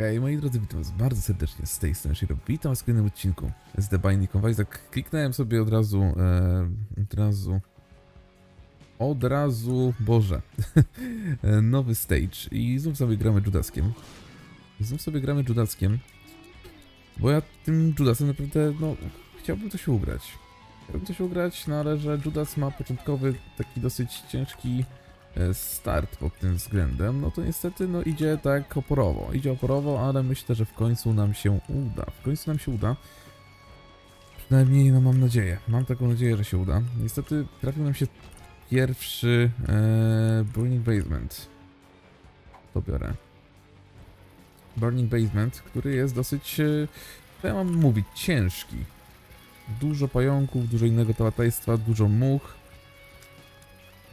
Hej moi drodzy, witam was bardzo serdecznie z tej strony, witam was w kolejnym odcinku z The Binding of Isaac. Kliknąłem sobie od razu, boże, nowy stage i znów sobie gramy Judaskiem. Bo ja tym Judasem naprawdę, no, chciałbym coś ugrać. No ale że Judas ma początkowy, taki dosyć ciężki start pod tym względem, no to niestety no idzie tak oporowo, ale myślę, że w końcu nam się uda, przynajmniej no mam nadzieję, mam taką nadzieję, że się uda. Niestety trafił nam się pierwszy Burning Basement, to biorę, Burning Basement, który jest dosyć, co ja mam mówić, ciężki, dużo pająków, dużo innego tałataństwa, dużo much,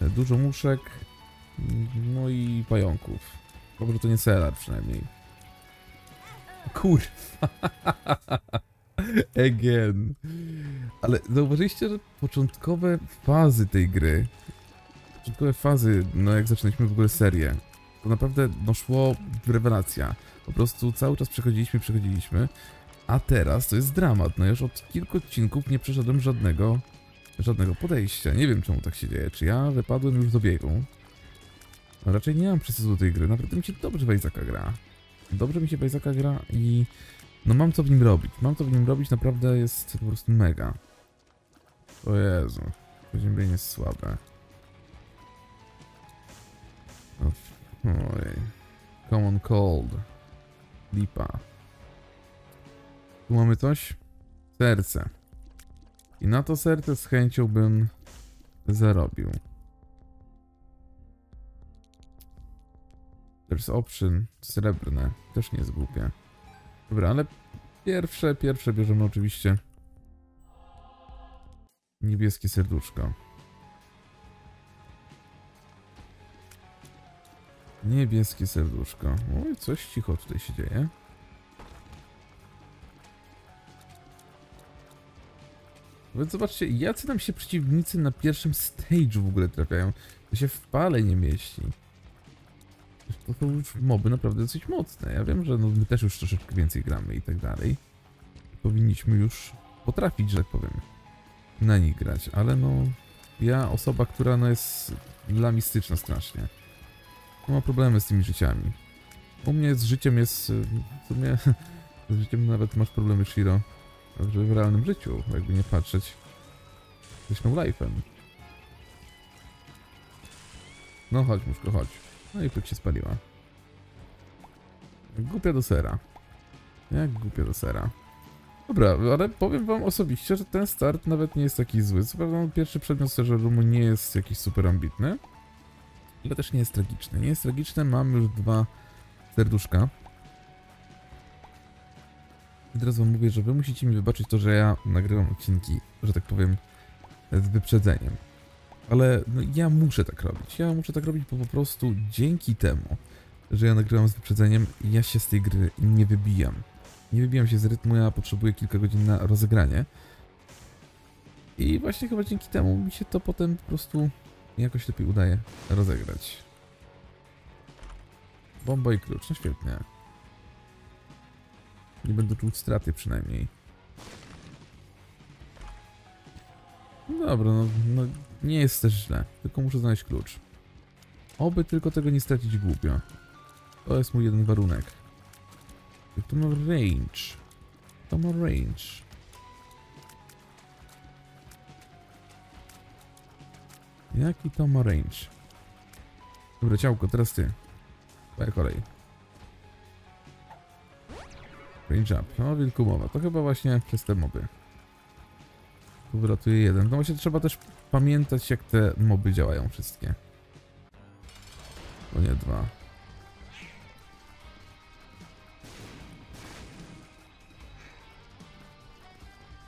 dużo muszek, no i pająków. Dobrze, to nie selar przynajmniej. Kurwa! Again! Ale zauważyliście, że początkowe fazy tej gry, no jak zaczynaliśmy w ogóle serię, to naprawdę no szło rewelacja. Po prostu cały czas przechodziliśmy, a teraz to jest dramat. No już od kilku odcinków nie przeszedłem żadnego podejścia. Nie wiem czemu tak się dzieje. Czy ja wypadłem już z obiegu? No, raczej nie mam przesyłu do tej gry. Naprawdę mi się dobrze w Isaaca gra. I no mam co w nim robić. Naprawdę jest po prostu mega. O Jezu. Poziębienie jest słabe. Oj. Common Cold. Lipa. Tu mamy coś? Serce. I na to serce z chęcią bym zarobił. There's option, srebrne, też nie jest głupie. Dobra, ale pierwsze bierzemy oczywiście niebieskie serduszko. Oj, coś cicho tutaj się dzieje. Więc zobaczcie, jacy nam się przeciwnicy na pierwszym stage'u w ogóle trafiają. To się w pale nie mieści. To są już moby naprawdę dosyć mocne. Ja wiem, że no my też już troszeczkę więcej gramy i tak dalej. Powinniśmy już potrafić, że tak powiem, na nich grać. Ale no, ja osoba, która no jest lamistyczna strasznie. No, ma problemy z tymi życiami. U mnie z życiem jest... w sumie z życiem nawet masz problemy, Shiro. W realnym życiu, jakby nie patrzeć. Zresztą life'em. No chodź, muszko, chodź. No i pyk się spaliła. Głupia do sera. Dobra, ale powiem wam osobiście, że ten start nawet nie jest taki zły. Co prawda pierwszy przedmiot Serafin Roomu nie jest jakiś super ambitny. Ale też nie jest tragiczny. Mam już 2 serduszka. I teraz wam mówię, że wy musicie mi wybaczyć to, że ja nagrywam odcinki, że tak powiem, z wyprzedzeniem. Ale no, ja muszę tak robić. Bo po prostu dzięki temu, że ja nagrywam z wyprzedzeniem, ja się z tej gry nie wybijam. Nie wybijam się z rytmu, ja potrzebuję kilka godzin na rozegranie. I właśnie chyba dzięki temu mi się to potem po prostu jakoś lepiej udaje rozegrać. Bomba i klucz, no świetnie. Nie będę czuł straty przynajmniej. No dobra, no nie jest też źle. Tylko muszę znaleźć klucz. Oby tylko tego nie stracić głupio. To jest mój jeden warunek. To ma range. Jaki to ma range? Dobra, ciałko, teraz ty. Twoja kolej. Range up. No, wilku mowa. To chyba właśnie przez te moby. Tu wylatuje jeden. No właśnie trzeba też pamiętać, jak te moby działają wszystkie. To nie 2.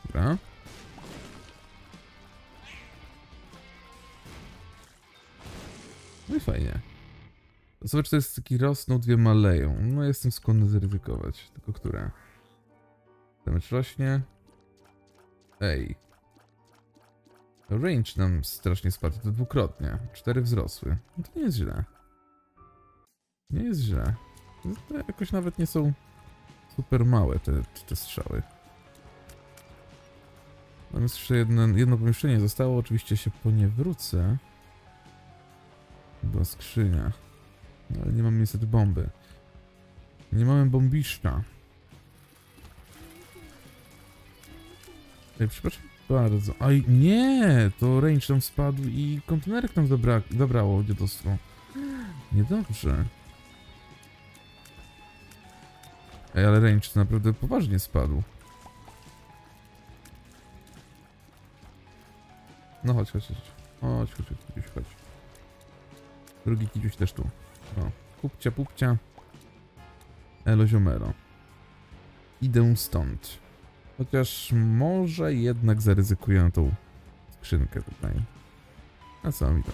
Dobra. No i fajnie. Zobacz, to jest taki rosną, dwie maleją. No jestem skłonny zaryzykować. Tylko które? Damage rośnie. Ej. Range nam strasznie spadł. To dwukrotnie. 4 wzrosły. No to nie jest źle. To jakoś nawet nie są super małe te strzały. Tam jest jeszcze jedno pomieszczenie zostało, oczywiście się po nie wrócę. Była skrzynia. Ale nie mam niestety bomby. Nie mamy bombiszka. Ej, przepraszam bardzo. Aj, nie! To range tam spadł i kontenerek tam zabrało dziadostwo. Niedobrze. Ej, ale range to naprawdę poważnie spadł. No chodź. Drugi kiciuś też tu. O, pupcia. Elo ziomero. Idę stąd. Chociaż może jednak zaryzykuję na tą skrzynkę tutaj. A co mi to?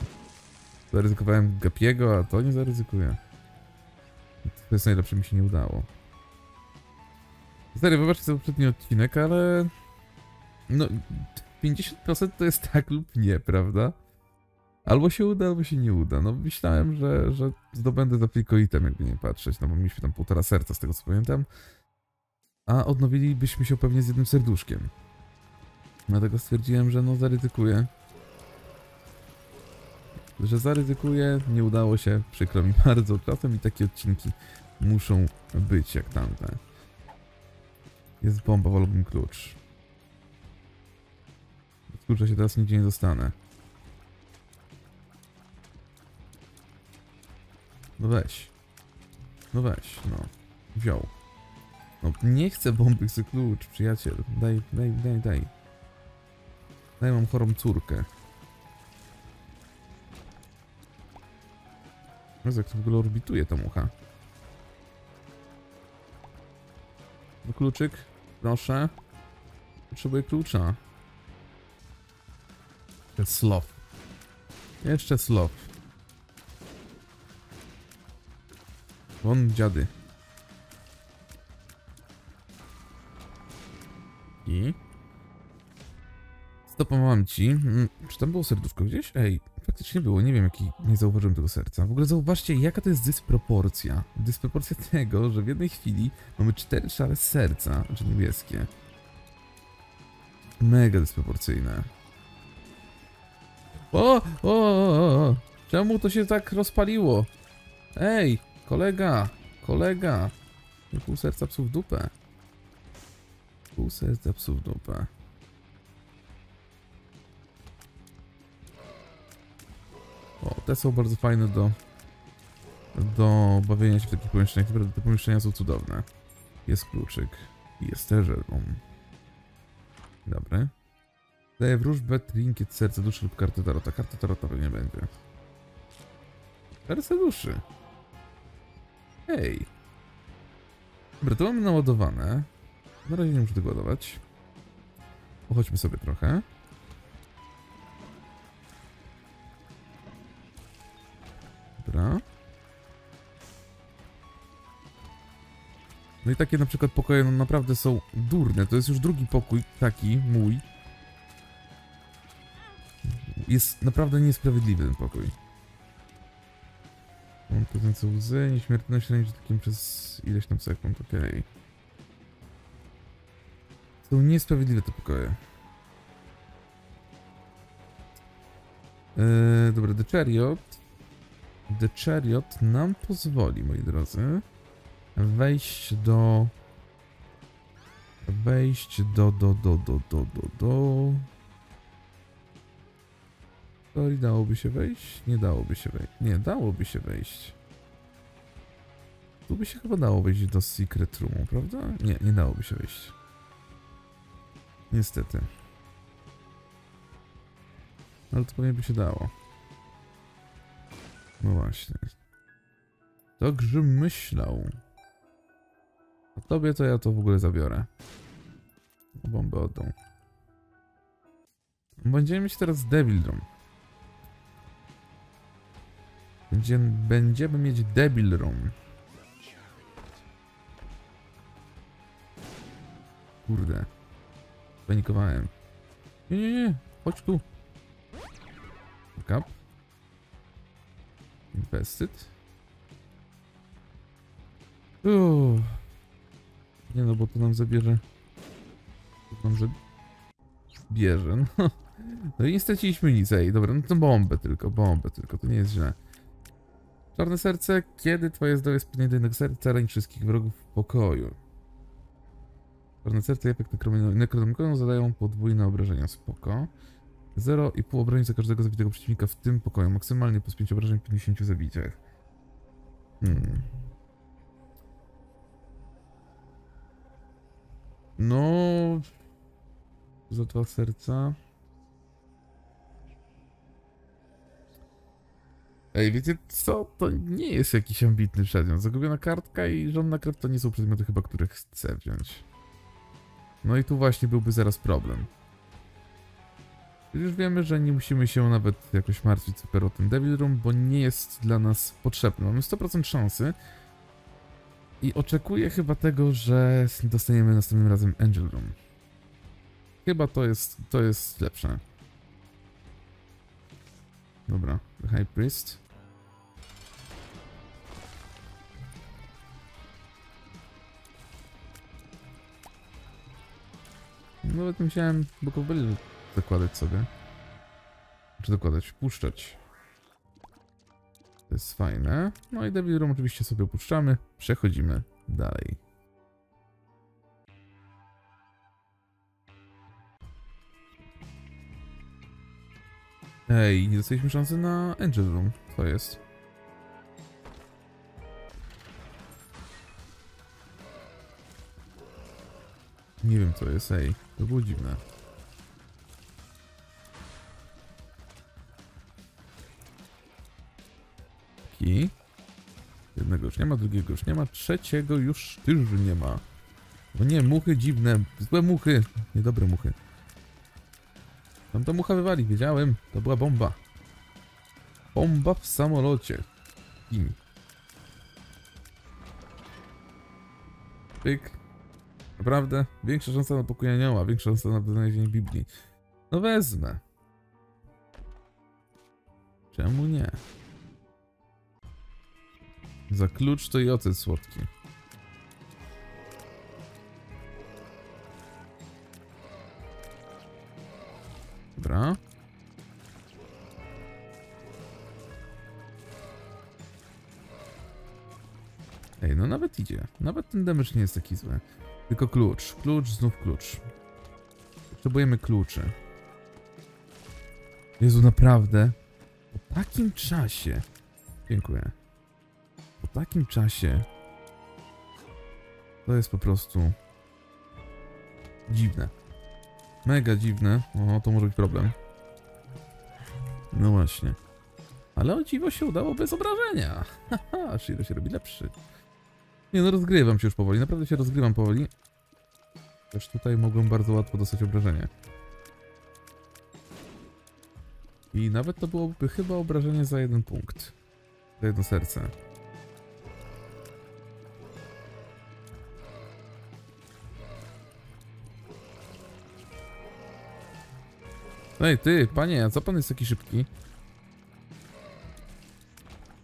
Zaryzykowałem Gapiego, a to nie zaryzykuję. To jest najlepsze, mi się nie udało. Stary, wybaczcie za poprzedni odcinek, ale... No... 50% to jest tak lub nie, prawda? Albo się uda, albo się nie uda. No myślałem, że zdobędę to tylko item, jakby nie patrzeć, no bo mieliśmy tam 1,5 serca z tego co pamiętam. A odnowilibyśmy się pewnie z jednym serduszkiem. Dlatego stwierdziłem, że no zaryzykuję. Nie udało się, przykro mi bardzo. Czasem i takie odcinki muszą być jak tamte. Jest bomba, wolałbym klucz. Z klucza się teraz nigdzie nie dostanę. No weź. Wziął. No nie chcę bomby, chcę klucz, przyjaciel. Daj. Daj, mam chorą córkę. Wiesz, jak to w ogóle orbituje ta mucha. No kluczyk, proszę. Potrzebuję klucza. Jeszcze slow. Won dziady. I... Stopowałem ci. Czy tam było serduszko gdzieś? Ej, faktycznie było. Nie wiem, jaki... Nie zauważyłem tego serca. W ogóle zauważcie, jaka to jest dysproporcja. Dysproporcja tego, że w jednej chwili mamy 4 szare serca, znaczy niebieskie. Mega dysproporcyjne. O! Czemu to się tak rozpaliło? Ej, kolega. Pół serca psu w dupę. O, te są bardzo fajne do bawienia się w takich pomieszczeniach. Te pomieszczenia są cudowne. Jest kluczyk. Jest też room. Dobry. Daję wróżbę, trinkiet, serce duszy lub kartę tarota. Karta tarota pewnie będzie. Serce duszy. Hej. Dobra, to mamy naładowane. Na razie nie muszę tego ładować. Pochodźmy sobie trochę. Dobra. No i takie na przykład pokoje no naprawdę są durne. To jest już drugi pokój taki mój. Jest naprawdę niesprawiedliwy ten pokój. Mam płynące łzy, nieśmiertelność range takim przez ileś tam sekund, okej. Są niesprawiedliwe te pokoje. Dobra, The Chariot. The Chariot nam pozwoli, moi drodzy, wejść do... To i dałoby się wejść? Nie dałoby się wejść. Nie, dałoby się wejść. Tu by się chyba dało wejść do Secret Roomu, prawda? Nie, nie dałoby się wejść. Niestety. Ale to pewnie by się dało. No właśnie. Także myślał. A tobie to ja to w ogóle zabiorę. Bombę oddam. Będziemy mieć teraz Devil Room. Będziemy mieć Devil Room. Kurde. Panikowałem. Nie. Chodź tu. Backup. Invested. Nie no, bo to nam zabierze. To nam bierze. No. No i nie straciliśmy nic. Ej, dobra, no to bombę tylko, to nie jest źle. Czarne serce, kiedy twoje zdrowie spłynie do innego serca, rań wszystkich wrogów w pokoju. Czarne serce i efekt nekronomikonu zadają podwójne obrażenia. Spoko. 0,5 obrażeń za każdego zabitego przeciwnika w tym pokoju. Maksymalnie plus 5 obrażeń w 50 zabiciach. No... Za 2 serca... Ej, wiecie co? To nie jest jakiś ambitny przedmiot. Zagubiona kartka i żadna krew to nie są przedmioty chyba, które chcę wziąć. No i tu właśnie byłby zaraz problem. Już wiemy, że nie musimy się nawet jakoś martwić super o tym Devil Room, bo nie jest dla nas potrzebny. Mamy 100% szansy. I oczekuję chyba tego, że dostaniemy następnym razem Angel Room. Chyba to jest lepsze. Dobra, The High Priest. Nawet musiałem Boko Berial dokładać sobie. Czy dokładać? Puszczać. To jest fajne. No i Devil Room oczywiście sobie opuszczamy. Przechodzimy dalej. Ej, nie dostaliśmy szansy na Angel Room. To jest. Nie wiem co jest, ej. To było dziwne. Taki. Jednego już nie ma, drugiego już nie ma, trzeciego już też nie ma. Bo nie, muchy dziwne. Złe muchy. Niedobre muchy. Tam to mucha wywali, wiedziałem. To była bomba. Bomba w samolocie. Im. Pyk. Naprawdę? Większa szansa na pokój anioła, większa szansa na znalezienie Biblii. No wezmę. Czemu nie? Za klucz to i ocet słodki. Dobra. Ej, no nawet idzie. Nawet ten damage nie jest taki zły. Tylko klucz. Klucz, znów klucz. Potrzebujemy kluczy. Jezu, naprawdę? Po takim czasie... Dziękuję. Po takim czasie... To jest po prostu... dziwne. Mega dziwne. O, to może być problem. No właśnie. Ale o dziwo się udało bez obrażenia. Haha, Shiro się robi lepszy. Nie no, rozgrywam się już powoli. Naprawdę się rozgrywam powoli. Też tutaj mogłem bardzo łatwo dostać obrażenie. I nawet to byłoby chyba obrażenie za 1 punkt. Za 1 serce. No i ty, panie, a co pan jest taki szybki?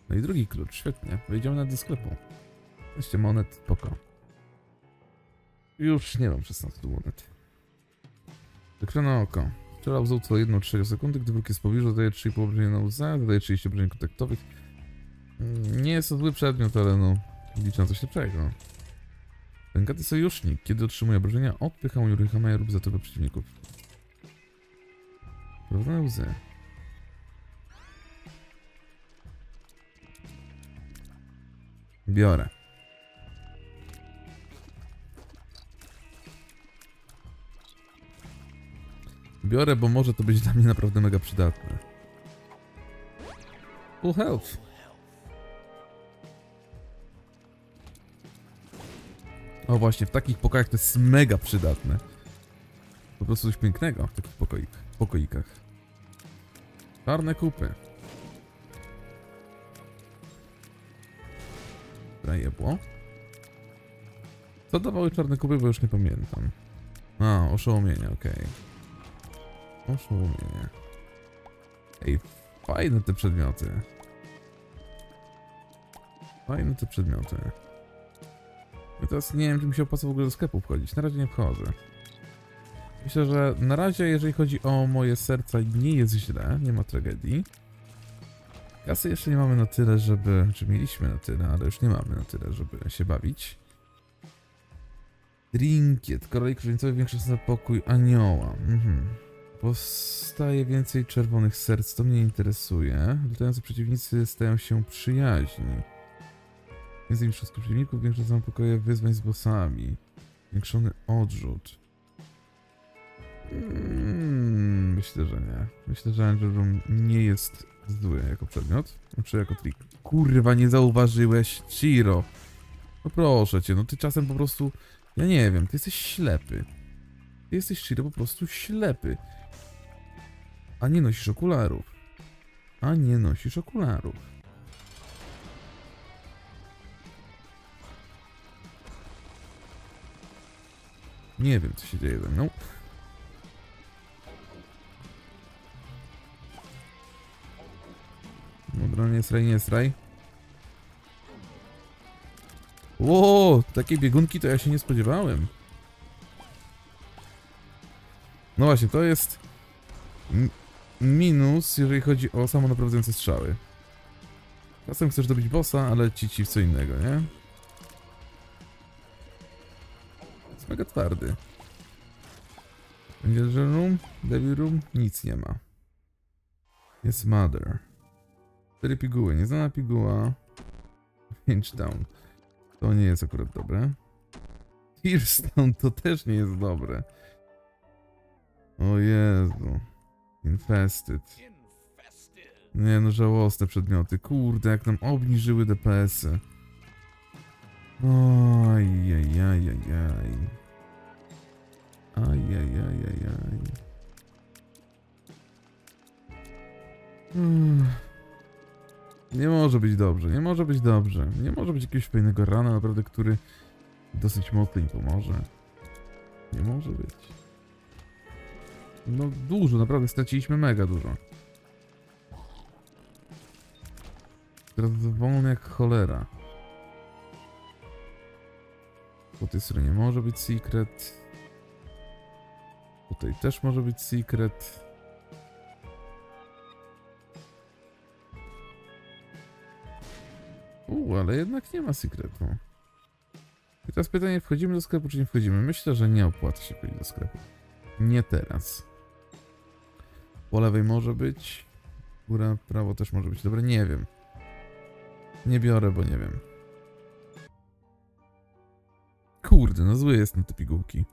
No i drugi klucz, świetnie. Wejdziemy do sklepu. Weźcie monet, spoko. Już nie mam 16 monet. Wykrone oko. Wczoraj łzą co 1,3 sekundy, gdy wróg jest w pobliżu, dodaje 3,5 obrażenia na łzę, dodaje 30 obrażeń kontaktowych. Nie jest to zły przedmiot, ale no, liczę na coś lepszego. Pękaty sojusznik. Kiedy otrzymuje obrażenia, odpycha, unieruchamia lub zatopia przeciwników. Prawda łzy. Biorę. Biorę, bo może to być dla mnie naprawdę mega przydatne. Full health. O właśnie, w takich pokojach to jest mega przydatne. Po prostu coś pięknego w takich pokoikach. Czarne kupy. Zajebło. Co dawały czarne kupy, bo już nie pamiętam. A, oszołomienie, okej. Oszołomienie. Ej, fajne te przedmioty. Fajne te przedmioty. I teraz nie wiem, czy mi się opłaca w ogóle do sklepu wchodzić. Na razie nie wchodzę. Myślę, że na razie, jeżeli chodzi o moje serca, nie jest źle, nie ma tragedii. Kasy jeszcze nie mamy na tyle, żeby... Czy mieliśmy na tyle, ale już nie mamy na tyle, żeby się bawić. Trinkiet. Koralik krzyżnicowy, większa szansa na pokój anioła. Powstaje więcej czerwonych serc, to mnie interesuje. Latający przeciwnicy stają się przyjaźni. Więcej niż przeciwników, większa szansa na pokoje wyzwań z bossami. Zwiększony odrzut. Myślę, że nie. Myślę, że Angel Room nie jest zły jako przedmiot. Znaczy jako trik. Kurwa, nie zauważyłeś, Ciro. No proszę cię, no ty czasem po prostu... Ja nie wiem, ty jesteś ślepy. Ty jesteś, Ciro, po prostu ślepy. A nie nosisz okularów. A nie nosisz okularów. Nie wiem, co się dzieje ze mną. Dobra, nie sraj, nie sraj. Ło, takie biegunki to ja się nie spodziewałem. No właśnie, to jest minus, jeżeli chodzi o samonaprowadzające strzały. Czasem chcesz dobić bossa, ale ci w co innego, nie? Jest mega twardy. Angel Room, Devil Room, nic nie ma. Jest Mother. 4 piguły, nieznana piguła. Pinch down. To nie jest akurat dobre. Tearstone to też nie jest dobre. O Jezu. Infested. Nie no, żałosne przedmioty. Kurde, jak nam obniżyły DPS-y. Ojajajajaj. Ajajajajaj. Nie może być dobrze, nie może być dobrze. Nie może być jakiegoś fajnego rana, naprawdę, który dosyć mocno im pomoże. Nie może być. No dużo, naprawdę straciliśmy mega dużo. Teraz wolny jak cholera. Po tej stronie może być secret. Tutaj też może być secret. Ale jednak nie ma sekretu. I teraz pytanie, wchodzimy do sklepu, czy nie wchodzimy? Myślę, że nie opłaca się wchodzić do sklepu. Nie teraz. Po lewej może być. Góra, prawo też może być. Dobra, nie wiem. Nie biorę, bo nie wiem. Kurde, no zły jest na te pigułki.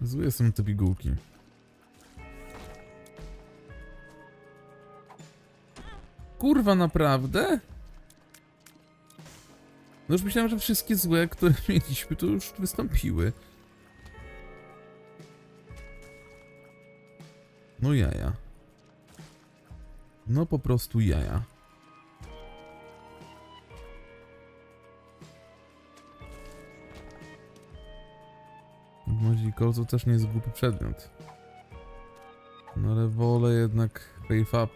Złe są te pigułki. Kurwa, naprawdę? No już myślałem, że wszystkie złe, które mieliśmy, to już wystąpiły. No jaja. No po prostu jaja. Mozi kolcu też nie jest głupi przedmiot. No ale wolę jednak Faith Up.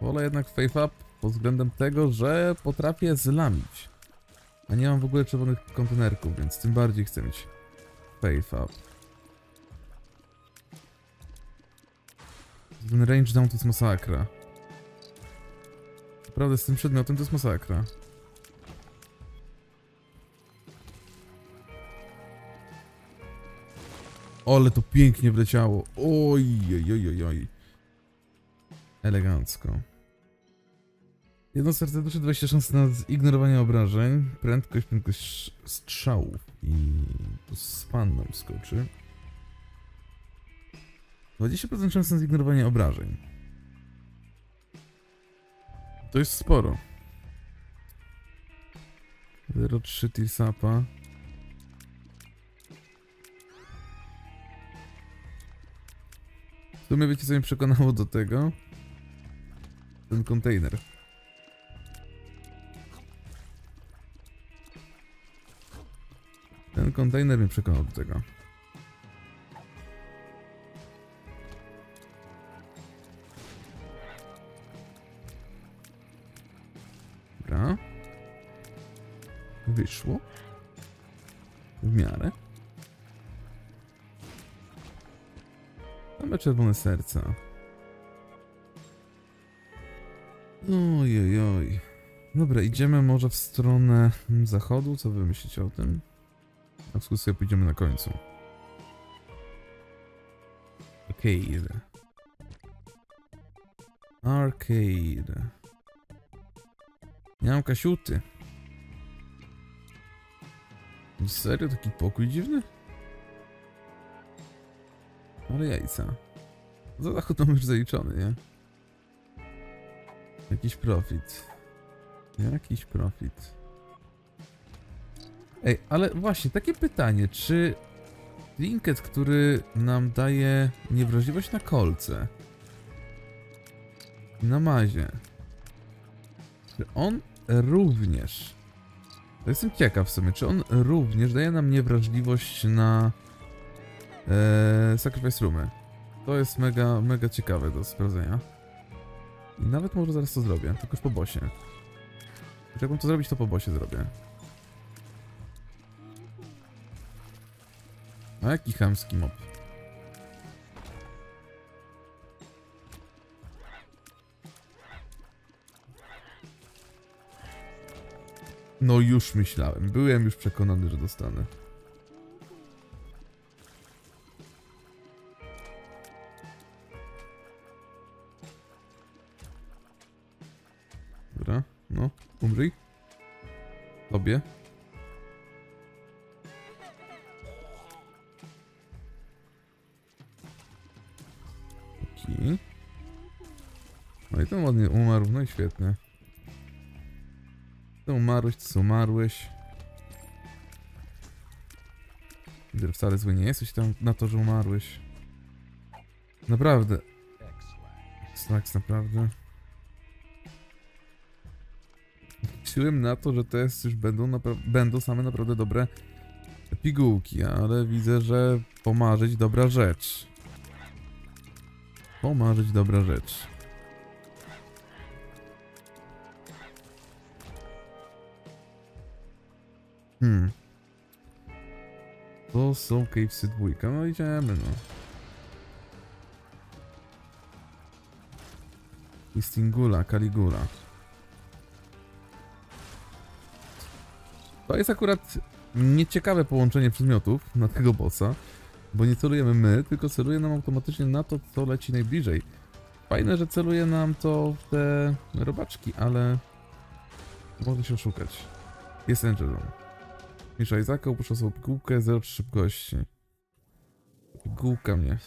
Wolę jednak Faith Up pod względem tego, że potrafię zlamić. A nie mam w ogóle czerwonych kontenerków, więc tym bardziej chcę mieć Faith Up. Ten range down to jest masakra. Naprawdę z tym przedmiotem to jest masakra. Ale to pięknie wleciało. Oj, oj, oj, oj. Elegancko. Jedno serce duszy, 20 szans na zignorowanie obrażeń. Prędkość strzałów. I to z panną skoczy. 20% szans na zignorowanie obrażeń. To jest sporo. 0,3 tirsapa. W sumie wiecie, co mnie przekonało do tego? Ten kontener. Ten kontener mnie przekonał do tego. Dobra. Wyszło. W miarę. Mamy czerwone serca. Ojojoj. Dobra, idziemy może w stronę zachodu. Co wy myślicie o tym? A w sobie pójdziemy na końcu. Arcade. Arcade. Miałem kasiuty. Serio? Taki pokój dziwny? Ale jajca. Za zachód mam już zaliczony, nie? Jakiś profit. Jakiś profit. Ej, ale właśnie, takie pytanie, czy trinket, który nam daje niewrażliwość na kolce i na mazie, czy on również, to jestem ciekaw w sumie, czy on również daje nam niewrażliwość na Sacrifice Roomy. To jest mega, mega ciekawe do sprawdzenia. I nawet może zaraz to zrobię, tylko już po bosie. Jakbym to zrobić, to po bosie zrobię. A jaki chamski mop. No już myślałem, byłem już przekonany, że dostanę. Dobra, no, umrzyj. Tobie. No i ten ładnie umarł, no i świetnie. Ty umarłeś, ty umarłeś. Gdy wcale zły nie jesteś tam na to, że umarłeś. Naprawdę. Snacks, naprawdę. Liczyłem na to, że to jest już będą same naprawdę dobre pigułki, ale widzę, że pomarzyć dobra rzecz. Pomarzyć dobra rzecz. To są Cavesy dwójka, no idziemy no. Istingula, Caligula. To jest akurat nieciekawe połączenie przedmiotów na tego bossa, bo nie celujemy my, tylko celuje nam automatycznie na to, co leci najbliżej. Fajne, że celuje nam to w te robaczki, ale można się oszukać. Jest Angel Room. Niż Isaaca, upuszczę sobie pigułkę, 0 przy szybkości. Pigułka mnie.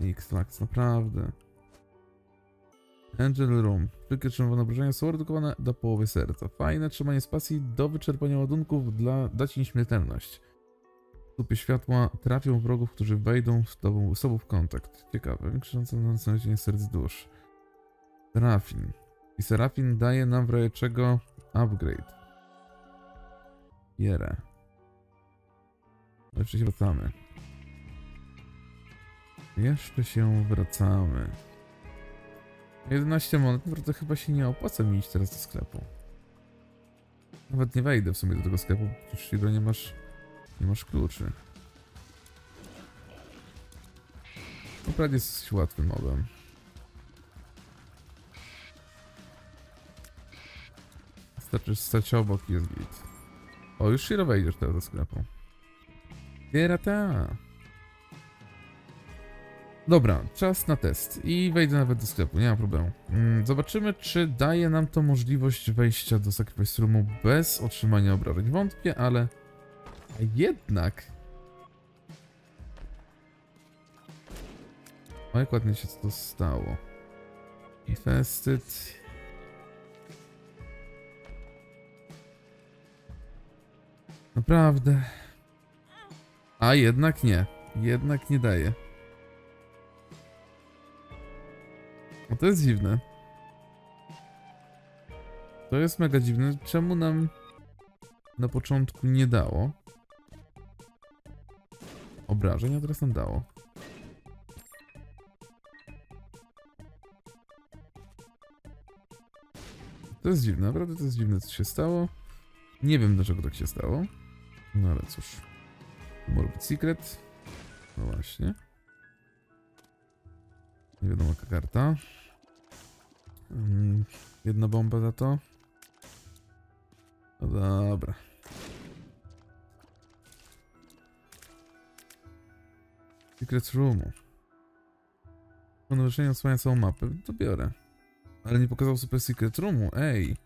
X-Lax, naprawdę. Angel Room. Wszelkie trzymane obrażenia są redukowane do połowy serca. Fajne trzymanie spacji do wyczerpania ładunków dla dać nieśmiertelność. Słupy światła trafią wrogów, którzy wejdą z sobą w kontakt. Ciekawe. Krzyczące na znalezienie serc dusz. Serafin. I Serafin daje nam w razie czego upgrade. Jere. Jeszcze się wracamy. Jeszcze się wracamy. 11 monet, naprawdę chyba się nie opłaca mi iść teraz do sklepu. Nawet nie wejdę w sumie do tego sklepu, przecież jego nie masz kluczy. Naprawdę jest łatwym mobem. Wystarczy stać obok i jest git. O, już Shiro wejdziesz teraz do sklepu. Pierata! Dobra, czas na test. I wejdę nawet do sklepu, nie ma problemu. Zobaczymy, czy daje nam to możliwość wejścia do Sacrifice Roomu bez otrzymania obrażeń. Wątpię, ale... A jednak... O, jak ładnie się to stało. Infested... Naprawdę. A jednak nie. Jednak nie daje. No to jest dziwne. To jest mega dziwne. Czemu nam na początku nie dało obrażeń, a teraz nam dało. To jest dziwne, naprawdę to jest dziwne, co się stało. Nie wiem, dlaczego tak się stało. No ale cóż. Może być secret. No właśnie. Nie wiadomo jaka karta. Jedna bomba za to. No dobra. Secret Roomu. Ponowieszenie osłania całą mapę. To biorę. Ale nie pokazał Super Secret Roomu, ej.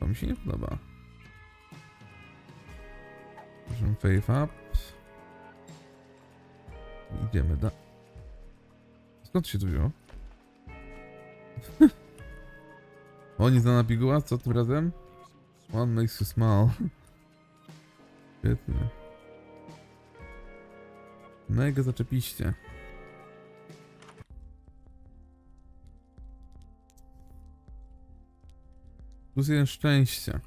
To mi się nie podoba. Możemy Faith Up. Idziemy da. Skąd się tu wziął? Oni znana piguła, co tym razem? One makes you smile. Świetnie. Mega zaczepiście. Plus jeden szczęścia.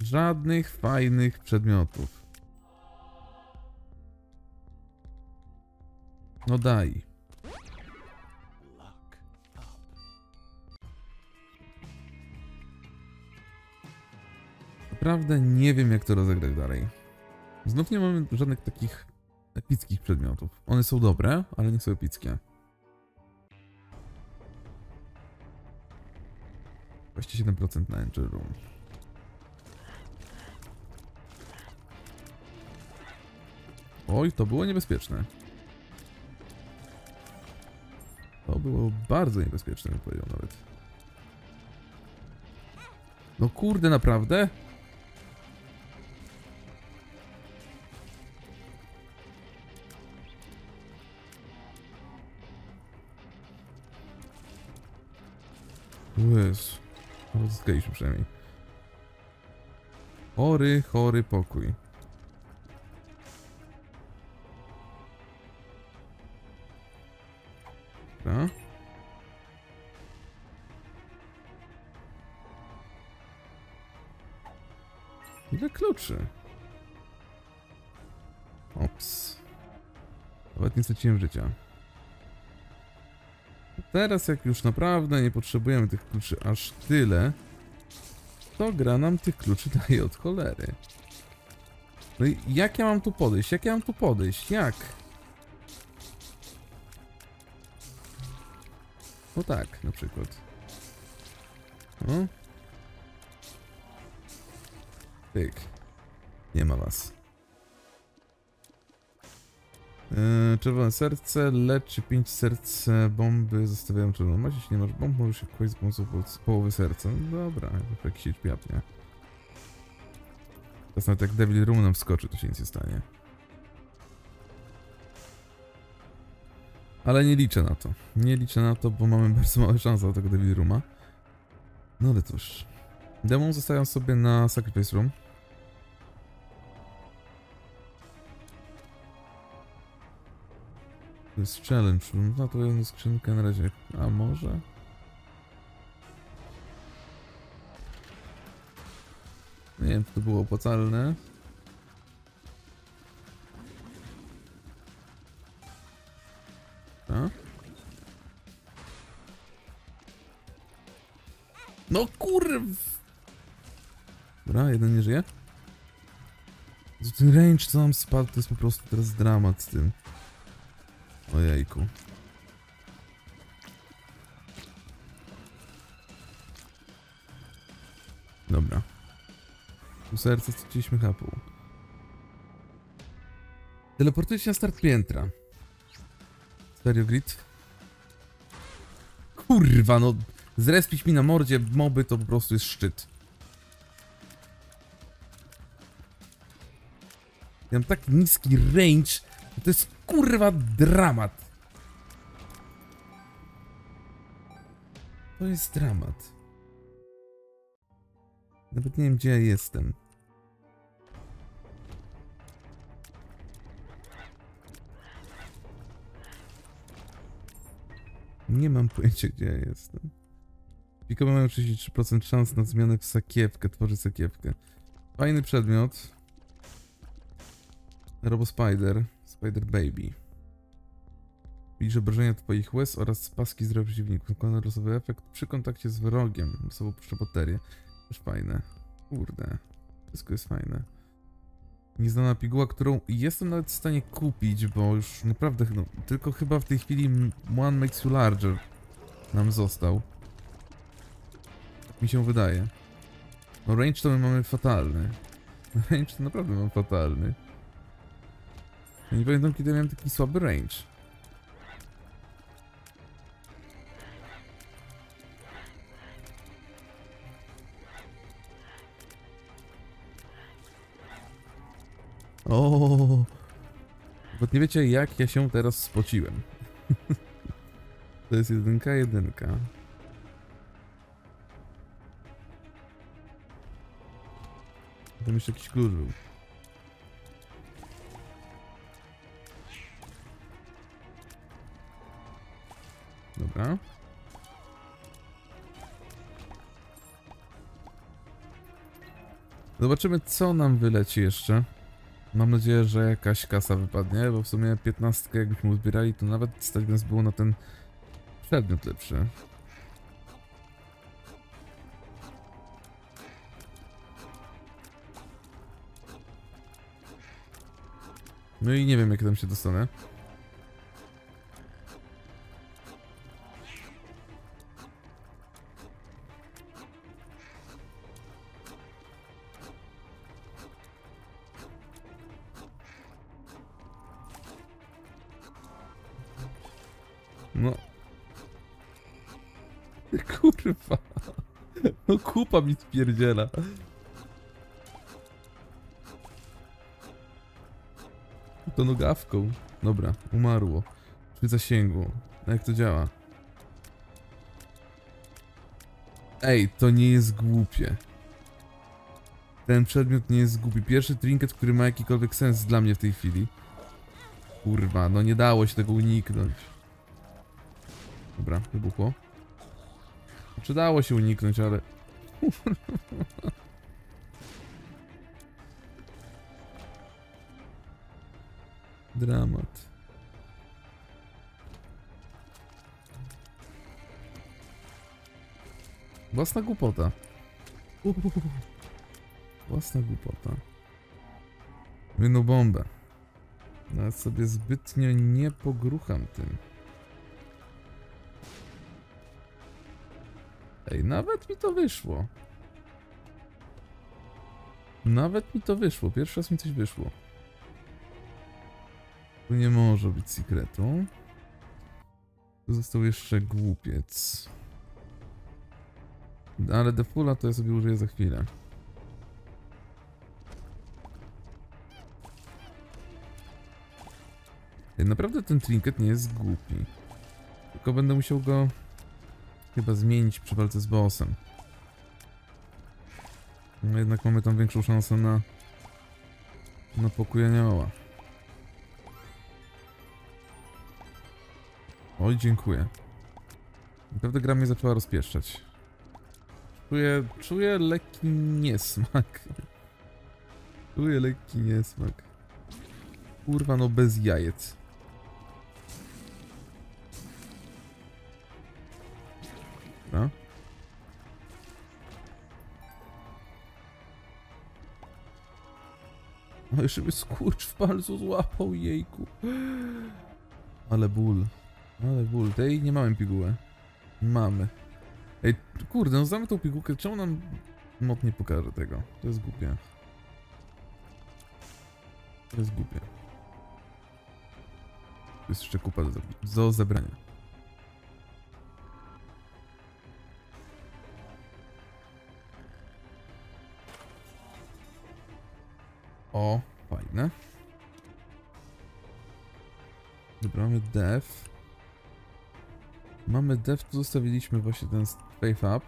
Żadnych fajnych przedmiotów. No daj. Naprawdę nie wiem, jak to rozegrać dalej. Znów nie mamy żadnych takich epickich przedmiotów. One są dobre, ale nie są epickie. Właściwie 7% na Angel Room. Oj, to było niebezpieczne. To było bardzo niebezpieczne, bym powiedział nawet. No kurde, naprawdę? Łys. Rozzyskaliśmy przynajmniej. Chory, chory pokój. Dobra. Ile kluczy? Ops. Nawet nie straciłem życia. Teraz jak już naprawdę nie potrzebujemy tych kluczy aż tyle, to gra nam tych kluczy daje od cholery. No i jak ja mam tu podejść? Jak ja mam tu podejść? Jak? No tak, na przykład. No. Tyk. Nie ma was. Czerwone serce, leczy 5 serc, bomby zostawiają czerwoną maść. Jeśli nie masz bomb, możesz się kogoś z pomocą połowy serca. No dobra, jak się piapnie. Teraz nawet jak Devil Room nam wskoczy, to się nic nie stanie. Ale nie liczę na to. Nie liczę na to, bo mamy bardzo małe szanse na tego Devil Rooma. No ale cóż. Demon zostawiam sobie na Sacrifice Room. To jest challenge, no to jedną skrzynkę na razie, a może? Nie wiem, czy to było opłacalne. A? No kurw! Dobra, jeden nie żyje. Ten range, co nam spadł, to jest po prostu teraz dramat z tym. Ojejku. Dobra. U serca straciliśmy hapu. Teleportuję się na start piętra. Serio grid? Kurwa no. Zrespić mi na mordzie moby to po prostu jest szczyt. Ja mam tak niski range. To jest kurwa dramat. To jest dramat. Nawet nie wiem, gdzie ja jestem. Nie mam pojęcia, gdzie ja jestem. Pikowe mają 33% szans na zmianę w sakiewkę. Tworzy sakiewkę. Fajny przedmiot. Robo Spider. Spider Baby. Widzisz obrażenia twoich łez oraz paski zdrowia przeciwników. Nakłada losowy efekt przy kontakcie z wrogiem. Losowo puszcza baterię. Też fajne. Kurde. Wszystko jest fajne. Nieznana piguła, którą jestem nawet w stanie kupić, bo już naprawdę, no, tylko chyba w tej chwili One Makes You Larger nam został. Tak mi się wydaje. No range to my mamy fatalny. Range to naprawdę mam fatalny. Ja nie pamiętam, kiedy miałem taki słaby range. O, bo nie wiecie, jak ja się teraz spociłem. To jest jedynka. Tam jeszcze jakiś klucz był. Dobra. Zobaczymy, co nam wyleci jeszcze. Mam nadzieję, że jakaś kasa wypadnie, bo w sumie 15 jakbyśmy uzbierali, to nawet stać by nas było na ten przedmiot lepszy. No i nie wiem, jak tam się dostanę. No. Kurwa. No kupa mi spierdziela. To nogawką. Dobra, umarło. Przy zasięgu. Jak to działa? Ej, to nie jest głupie. Ten przedmiot nie jest głupi. Pierwszy trinket, który ma jakikolwiek sens dla mnie w tej chwili. Kurwa, no nie dało się tego uniknąć. Dobra, wybuchło. Znaczy dało się uniknąć, ale... Dramat. Własna głupota. Własna głupota. Jedną bombę. Nawet sobie zbytnio nie pogrucham tym. Ej, nawet mi to wyszło. Nawet mi to wyszło. Pierwszy raz mi coś wyszło. Tu nie może być sekretu. Tu został jeszcze głupiec. Ale defula to ja sobie użyję za chwilę. Ej, naprawdę ten trinket nie jest głupi. Tylko będę musiał go... chyba zmienić przy walce z bossem. No jednak mamy tam większą szansę na... pokój anioła. Oj, dziękuję. Naprawdę gra mnie zaczęła rozpieszczać. Czuję lekki niesmak. Czuję lekki niesmak. Kurwa, no bez jajec. No. No i żeby skurcz w palcu złapał, jejku. Ale ból. Ale ból. Tej nie mamy pigułę. Mamy. Ej, kurde, no znamy tą pigułkę. Czemu nam mod nie pokaże tego? To jest głupie. To jest głupie. To jest jeszcze kupa do zebrania. O, fajne. Dobra, mamy dev. Mamy dev, tu zostawiliśmy właśnie ten Space Up.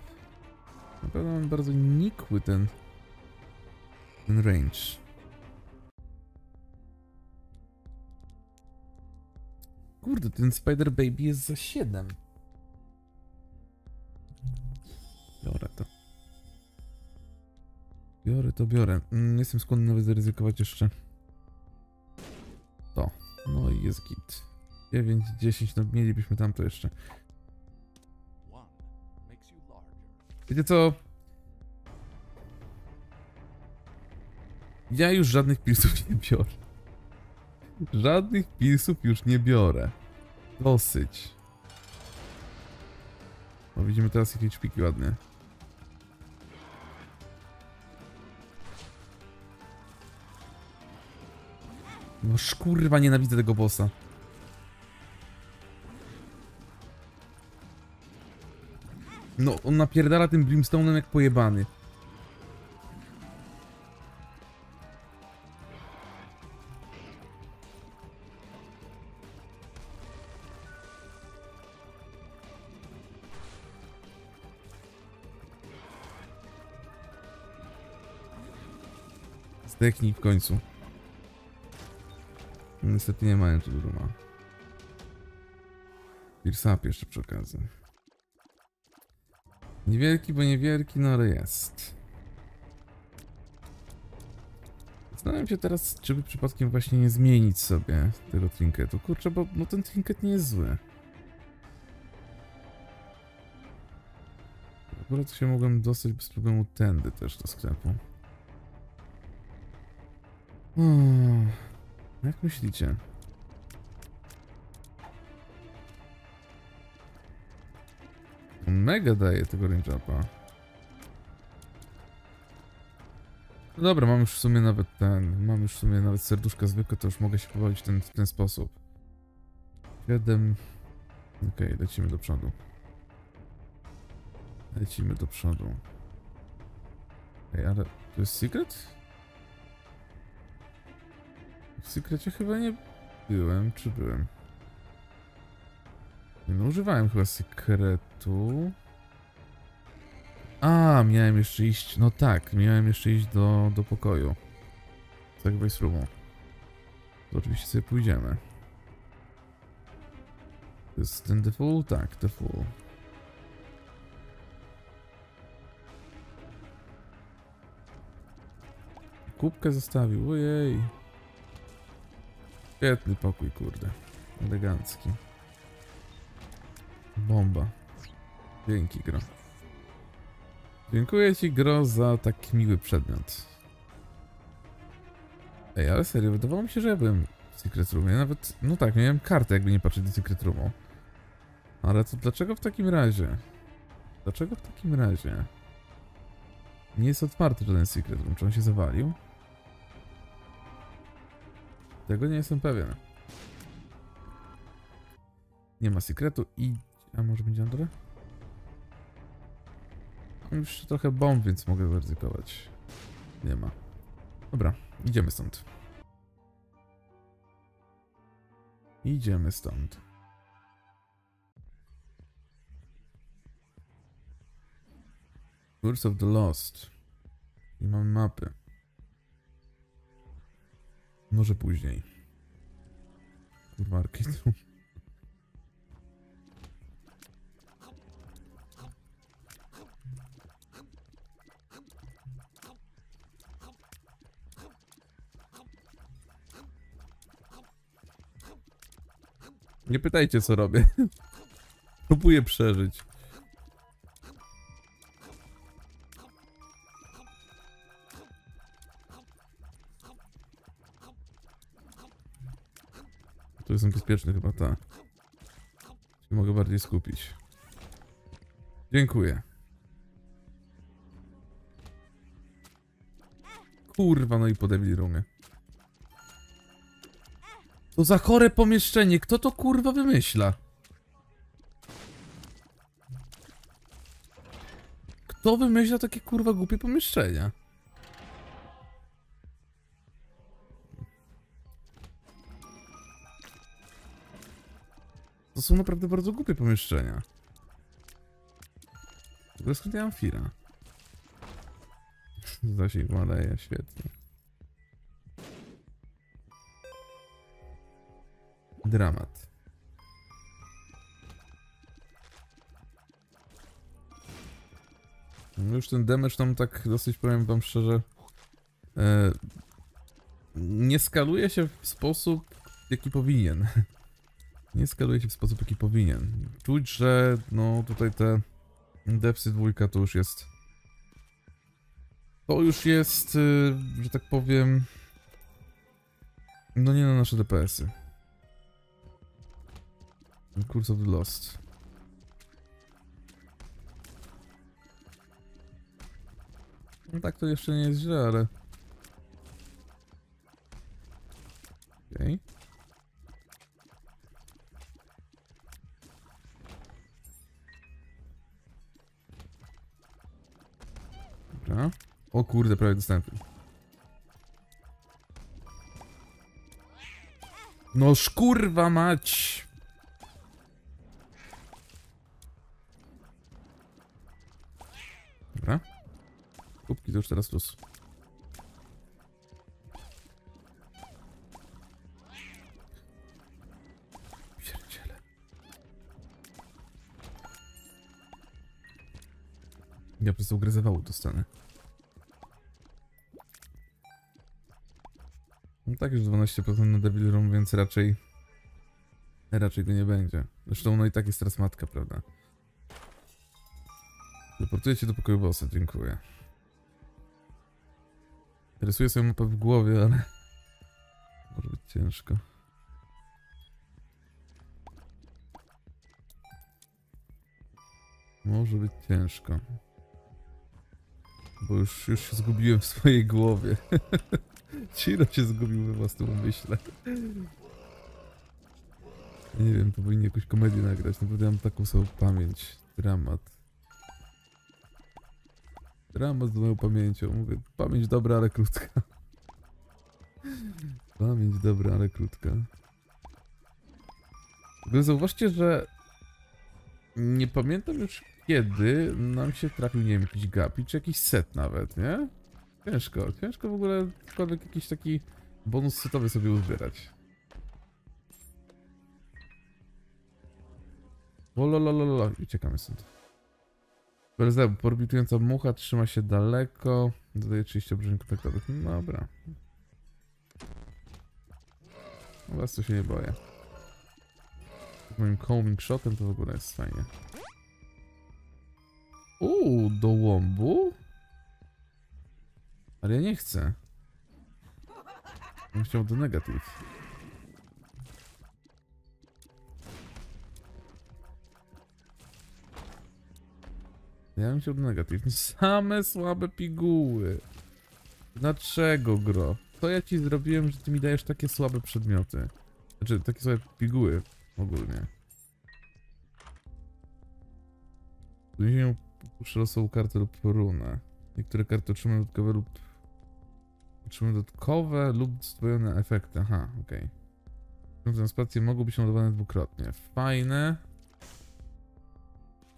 Na pewno mamy bardzo nikły ten range. Kurde, ten Spider Baby jest za 7. Dobra, to. Biorę to, biorę. Jestem skłonny nawet zaryzykować jeszcze to. No i jest git. 9, 10, no mielibyśmy tamto jeszcze. Wiecie co? Ja już żadnych pilsów nie biorę. Żadnych pilsów już nie biorę. Dosyć. O, widzimy teraz jakieś szpiki ładnie. No szkurwa, nienawidzę tego bossa. No, on napierdala tym brimstone'em jak pojebany. Zdechnij w końcu. Niestety nie mają tu Ruma. Pirsap jeszcze przy okazji. Niewielki, bo niewielki, no ale jest. Zastanawiam się teraz, czy by przypadkiem właśnie nie zmienić sobie tego trinketu. Kurczę, bo no, ten trinket nie jest zły. Akurat się mogłem dostać bez problemu tędy też do sklepu. Jak myślicie? Mega daje tego range-upa. No dobra, mam już w sumie nawet ten. Mam już w sumie nawet serduszka zwykłe, to już mogę się pobawić w ten sposób. 7. Okej, lecimy do przodu. Lecimy do przodu. Ej, ale to jest secret? W sekrecie chyba nie byłem, czy byłem? Nie, no używałem chyba sekretu. A, miałem jeszcze iść, no tak, miałem jeszcze iść do pokoju. Sacrifice Room. To oczywiście sobie pójdziemy. To jest ten The Fool? Tak, The Fool. Kubkę zostawił, ojej. Świetny pokój, kurde. Elegancki. Bomba. Dzięki, Gro. Dziękuję ci, Gro, za tak miły przedmiot. Ej, ale serio, wydawało mi się, że ja byłem w Secret Roomie. Nawet, no tak, miałem kartę, jakby nie patrzeć do Secret Roomu. Ale to dlaczego w takim razie? Dlaczego w takim razie? Nie jest otwarty żaden Secret Room. Czy on się zawalił? Tego nie jestem pewien. Nie ma sekretu i... A może będzie Andorę? Mam już trochę bomb, więc mogę zaryzykować. Nie ma. Dobra, idziemy stąd. Idziemy stąd. Curse of the Lost. I mamy mapy. Może później. Kurwa, Arcade. Nie pytajcie, co robię. Próbuję przeżyć. Tu jestem bezpieczny chyba, tak. Mogę bardziej skupić. Dziękuję. Kurwa, no i po Devil Roomie. To za chore pomieszczenie. Kto to kurwa wymyśla? Kto wymyśla takie kurwa głupie pomieszczenia? To są naprawdę bardzo głupie pomieszczenia. To jest chyba Amphira. Zasięg maleje, świetnie. Dramat. Już ten damage tam tak dosyć, powiem wam szczerze, nie skaluje się w sposób, jaki powinien. nie skaluje się w sposób, jaki powinien. Czuć, że no tutaj te Depsy dwójka to już jest... To już jest, że tak powiem... No nie na nasze DPS-y. Curse of the Lost. No tak to jeszcze nie jest źle, ale... Okej. Okay. Dobra. O kurde, prawie dostałem. No szkurwa mać! Dobra. Kubki to już teraz plus. Pierdziele. Ja po prostu ugryzowało dostanę. No tak, już 12% na Devil Room, więc raczej go nie będzie. Zresztą no i tak jest teraz matka, prawda? Teleportuję cię do pokoju bossa, dziękuję. Rysuję sobie mapę w głowie, ale... Może być ciężko. Może być ciężko. Bo już się zgubiłem w swojej głowie. Ciro się zgubił we własnym myśle. Ja nie wiem, to powinien jakąś komedię nagrać. Naprawdę mam taką samą pamięć. Dramat. Dramat z moją pamięcią. Mówię, pamięć dobra, ale krótka. Pamięć dobra, ale krótka. W ogóle zauważcie, że nie pamiętam już kiedy nam się trafił, nie wiem, jakiś gapi, czy jakiś set nawet, nie? Ciężko w ogóle cokolwiek jakiś taki bonus setowy sobie uzbierać. Ololololol, uciekamy stąd. Belzeb, porobitująca mucha, trzyma się daleko. Dodaje 30 obrażeń kontaktowych. No dobra. Was to się nie boję. Z moim calming shotem to w ogóle jest fajnie. Do łombu? Ale ja nie chcę. Ja chciał do negatyw. Ja bym chciał do negatyw. Same słabe piguły. Dlaczego, gro? Co ja ci zrobiłem, że ty mi dajesz takie słabe przedmioty? Znaczy, takie słabe piguły ogólnie. Tu się uszlosą kartę lub runę. Niektóre karty otrzymują dodatkowe lub... zdwojone efekty. Aha, okej. Okay. Transplacje mogą być ładowane dwukrotnie. Fajne.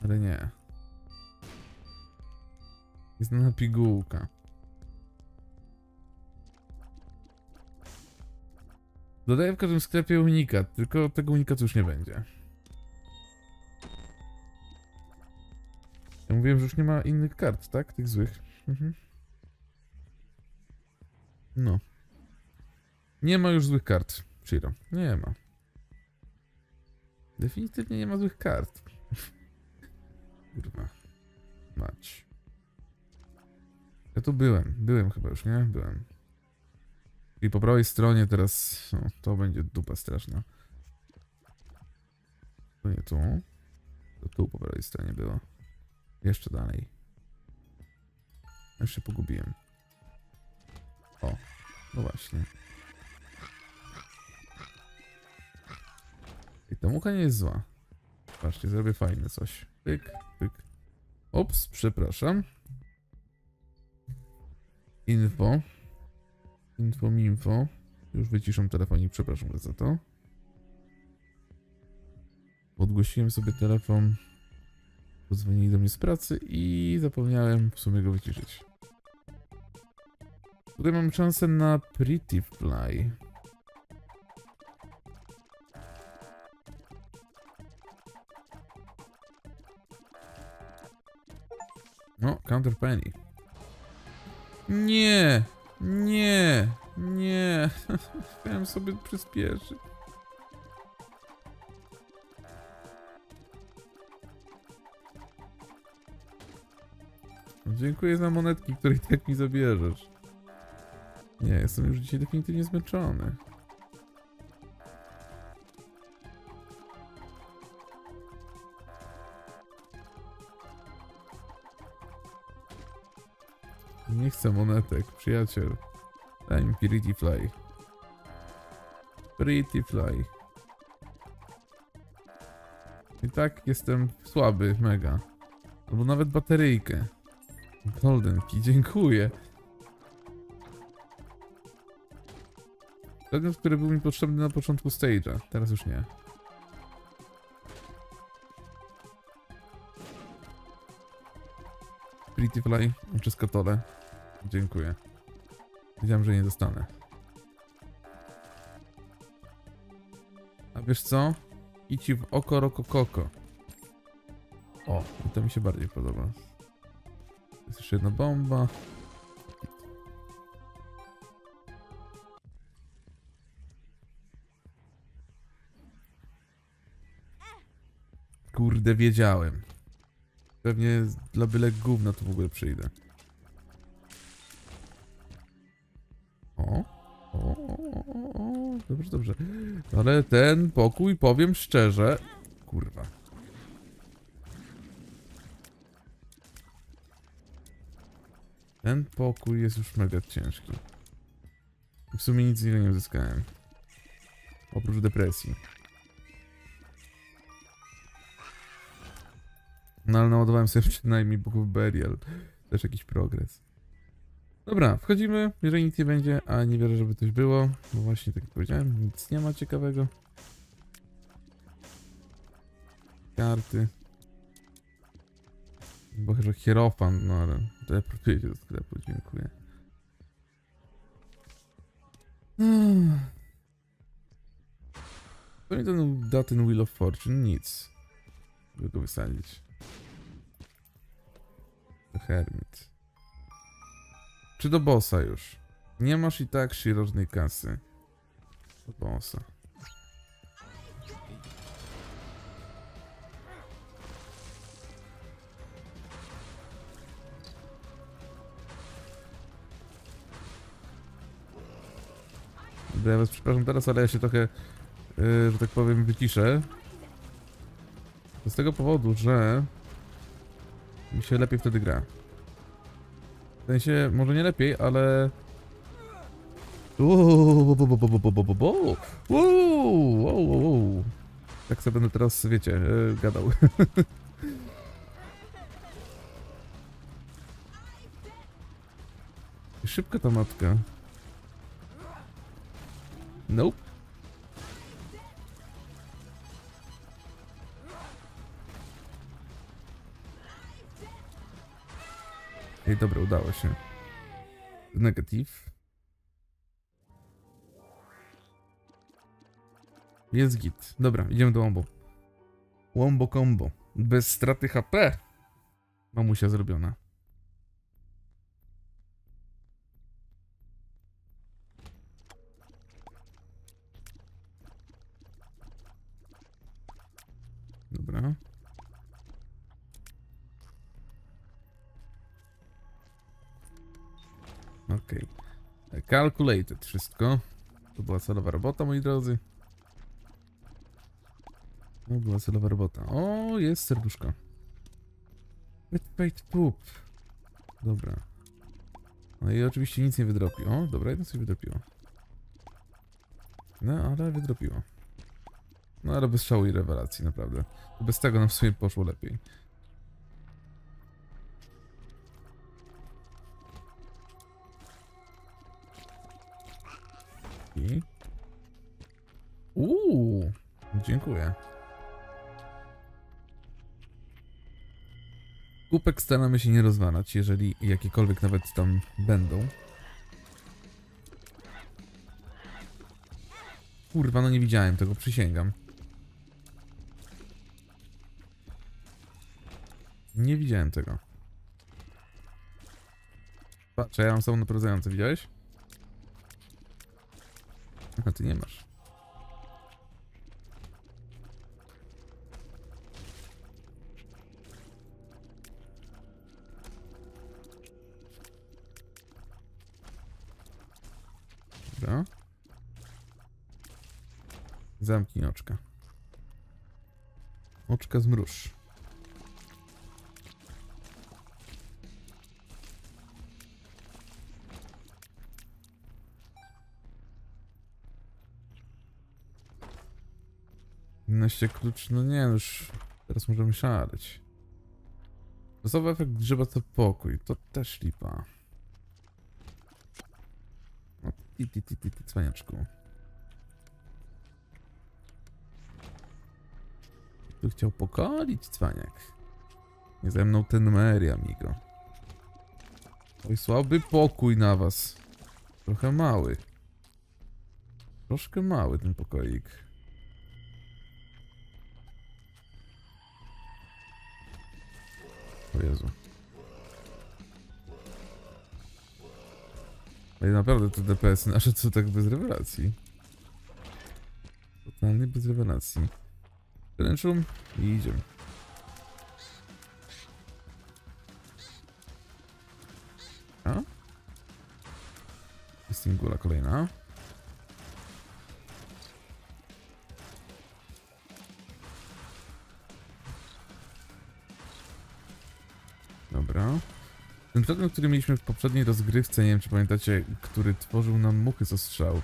Ale nie. Nieznana pigułka. Dodaję w każdym sklepie unikat, tylko tego unikatu już nie będzie. Ja mówiłem, że już nie ma innych kart, tak? Tych złych. Mhm. No. Nie ma już złych kart, Shiro. Nie ma. Definitywnie nie ma złych kart. Kurwa. Mać. Ja tu byłem. Byłem chyba już, nie? Byłem. I po prawej stronie teraz... O, to będzie dupa straszna. To nie tu. To tu po prawej stronie było. Jeszcze dalej. Jeszcze pogubiłem. O, no właśnie. I ta mucha nie jest zła. Patrzcie, zrobię fajne coś. Pyk, pyk. Ops, przepraszam. Info. Info. Już wyciszam telefonik, przepraszam za to. Podgłosiłem sobie telefon. Dzwonili do mnie z pracy i zapomniałem w sumie go wyciszyć. Tutaj mam szansę na Pretty Fly. No, Counter Penny. Nie! Nie! Nie! Chciałem sobie przyspieszyć. Dziękuję za monetki, których tak mi zabierzesz. Nie, jestem już dzisiaj definitywnie zmęczony. Nie chcę monetek, przyjaciel. Daj mi Pretty Fly. Pretty Fly. I tak jestem słaby, mega. Albo nawet bateryjkę. Goldenki, dziękuję. Przedmiot, który był mi potrzebny na początku stage'a. Teraz już nie. Pretty Fly, przez katole. Dziękuję. Wiedziałem, że nie dostanę. A wiesz co? Idź ci w oko rokokoko. O, i to mi się bardziej podoba. Jest jeszcze jedna bomba. Kurde, wiedziałem. Pewnie dla byle gówna tu w ogóle przyjdę. O. Dobrze, dobrze. Ale ten pokój, powiem szczerze... Kurwa. Ten pokój jest już mega ciężki. W sumie nic z niego nie uzyskałem. Oprócz depresji. No ale naładowałem sobie przynajmniej Book burial. Też jakiś progres. Dobra, wchodzimy, jeżeli nic nie będzie, a nie wierzę, żeby coś było, bo właśnie tak jak powiedziałem, nic nie ma ciekawego. Karty. Bo chyba hierofant, no ale teleportuję się do sklepu, dziękuję. Co mi ten da ten Wheel of Fortune? Nic. Żeby go wysadzić. To Hermit. Czy do bossa już? Nie masz i tak środnej kasy. Do bossa. Ja was przepraszam teraz, ale ja się trochę, że tak powiem, wyciszę. Z tego powodu, że mi się lepiej wtedy gra. W sensie, może nie lepiej, ale... Tak sobie będę teraz, wiecie, gadał. Szybka ta matka. Nope. Ej, dobra, udało się. Negatyw. Jest git. Dobra, idziemy do Wombo. Wombo combo. Bez straty HP. Mamusia zrobiona. Dobra. Okej. Okay. Calculated wszystko. To była celowa robota, moi drodzy. To była celowa robota. O, jest serduszko. Wait, poop. Dobra. No i oczywiście nic nie wydropi. O, dobra, jedno coś wydropiło. No, ale wydropiło. No ale bez szału i rewelacji, naprawdę. Bez tego nam w sumie poszło lepiej. I... Uuu, dziękuję. Kubek staramy się nie rozwalać, jeżeli jakiekolwiek nawet tam będą. Kurwa, no nie widziałem tego, przysięgam. Nie widziałem tego. Patrz, ja mam samo naprowadzające, widziałeś? A ty nie masz. Zamknij oczka. Oczka zmruż. Się klucz, no nie, już teraz możemy szaleć. Dostawy efekt grzyba to pokój, to też lipa. No, ty, cwaniaczku. Tu chciał pokolić, cwaniak. Nie ze mną ten Mary, amigo. Oj, słaby pokój na was. Trochę mały. Troszkę mały ten pokoik. O Jezu. Ale naprawdę te DPS-y nasze co tak bez rewelacji. Totalnie bez rewelacji. Challenge room i idziemy. A? Istingula kolejna. Dobra. Ten przedmiot, który mieliśmy w poprzedniej rozgrywce, nie wiem czy pamiętacie, który tworzył nam muchy z ostrzału.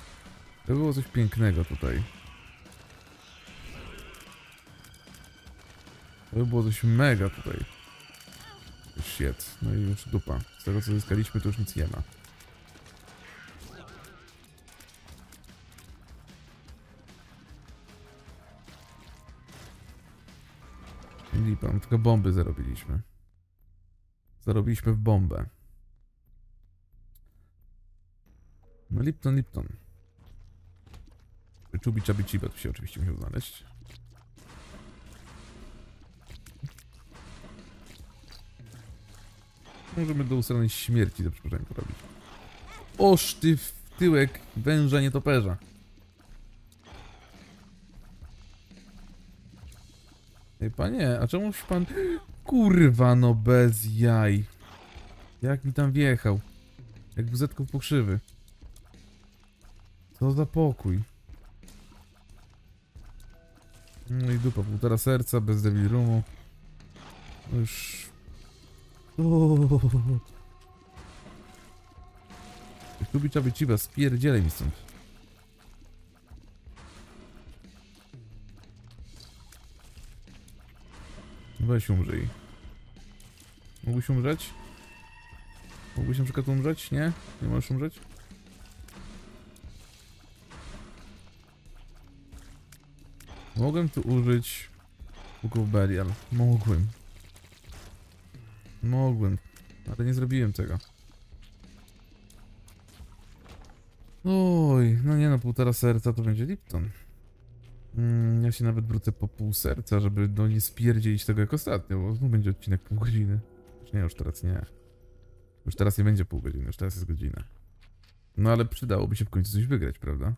To było coś pięknego tutaj. To było coś mega tutaj. Shit. No i już dupa. Z tego co zyskaliśmy to już nic nie ma. Lipa, tylko bomby zarobiliśmy. Zarobiliśmy w bombę. No Lipton. Czubi Czabi Ciba tu się oczywiście musiał znaleźć. Możemy do ustalenia śmierci za przeproszeniem porobić. Oż ty w tyłek węża nietoperza. Ej panie, a czemuś pan... Kurwa no bez jaj. Jak mi tam wjechał. Jak buzetków pokrzywy. Co za pokój. No i dupa, 1,5 serca, bez Devil Roomu. Już... Kubicza wyciwa, spierdzielej mi stąd. Weź umrzyj. Mógłbyś umrzeć? Mógłbyś na przykład umrzeć? Nie? Nie możesz umrzeć? Mogłem tu użyć Book of burial. Mogłem. Ale nie zrobiłem tego. Oj, no nie no, 1,5 serca to będzie Lipton. Ja się nawet wrócę po 0,5 serca, żeby no nie spierdzielić tego jak ostatnio, bo znów będzie odcinek pół godziny. Nie, już teraz nie. Już teraz nie będzie pół godziny, już teraz jest godzina. No ale przydałoby się w końcu coś wygrać, prawda?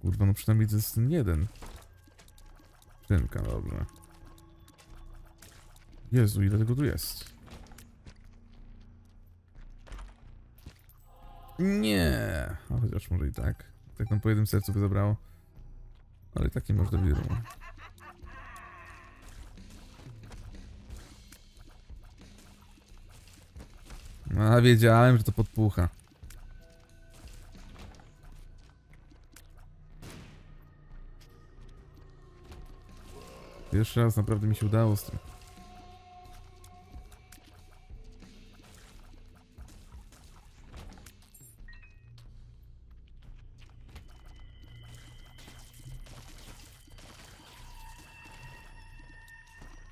Kurwa, no przynajmniej to jest ten jeden. Szynka, dobra. Jezu, ile tego tu jest? Nie, a chociaż może i tak. Tak nam po 1 sercu by zabrało. Ale i tak nie można wierzyć. A wiedziałem, że to podpucha. Pierwszy raz naprawdę mi się udało z tym.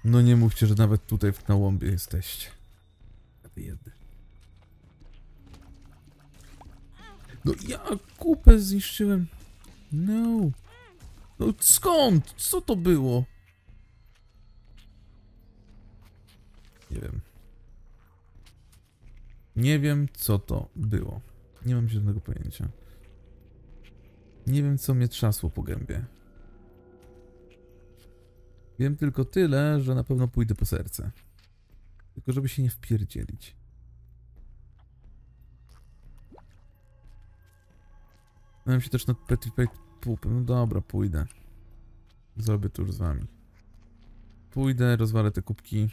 No nie mówcie, że nawet tutaj na łąbie jesteście. No ja kupę zniszczyłem. No. No skąd? Co to było? Nie wiem. Nie wiem co to było. Nie mam żadnego pojęcia. Nie wiem co mnie trzasło po gębie. Wiem tylko tyle, że na pewno pójdę po serce. Tylko żeby się nie wpierdzielić. Znałem się też nad Pretty Pupy. No dobra, pójdę. Zrobię to już z wami. Pójdę, rozwalę te kubki.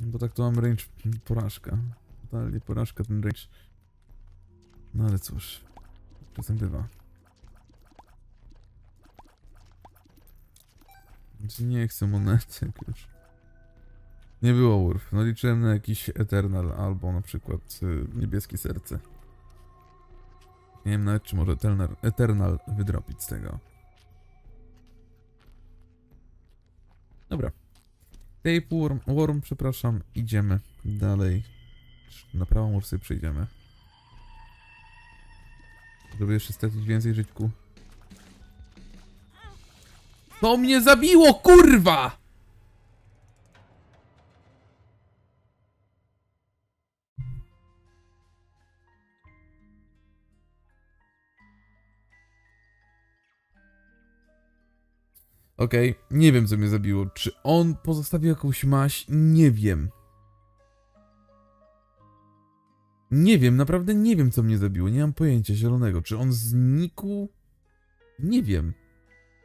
Bo tak to mam range porażka. Totalnie porażka ten range. No ale cóż. Czasem bywa. Nie chcę monetek już. Nie było Urf. No liczyłem na jakiś Eternal albo na przykład Niebieskie Serce. Nie wiem nawet czy może Eternal wydropić z tego. Dobra. Tape worm, przepraszam. Idziemy dalej. Na prawą ursy przejdziemy. Żeby jeszcze stracić więcej żyćku. To mnie zabiło, kurwa! Okej, nie wiem co mnie zabiło. Czy on pozostawił jakąś maść? Nie wiem. Nie wiem, naprawdę nie wiem co mnie zabiło. Nie mam pojęcia zielonego. Czy on znikł? Nie wiem.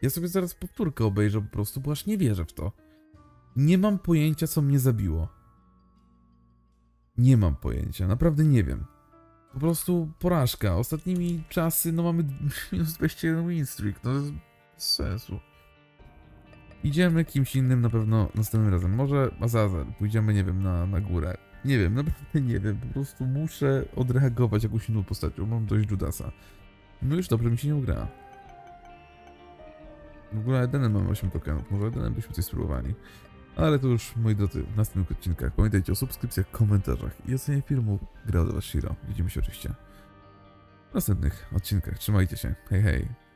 Ja sobie zaraz powtórkę obejrzę po prostu, bo aż nie wierzę w to. Nie mam pojęcia co mnie zabiło. Nie mam pojęcia, naprawdę nie wiem. Po prostu porażka. Ostatnimi czasy, no mamy minus 21 win streak. No to jest bez sensu. Idziemy kimś innym na pewno następnym razem. Może Azazel, pójdziemy, nie wiem, na górę. Nie wiem, naprawdę nie wiem. Po prostu muszę odreagować jakąś inną postacią. Mam dość Judasa. No już dobrze mi się nie gra. W ogóle Edenem mam 8 tokenów. Może Edenem byśmy coś spróbowali. Ale to już, moi drodzy, w następnych odcinkach. Pamiętajcie o subskrypcjach, komentarzach i ocenie filmu. Gra od Was Shiro. Widzimy się oczywiście w następnych odcinkach. Trzymajcie się. Hej, hej.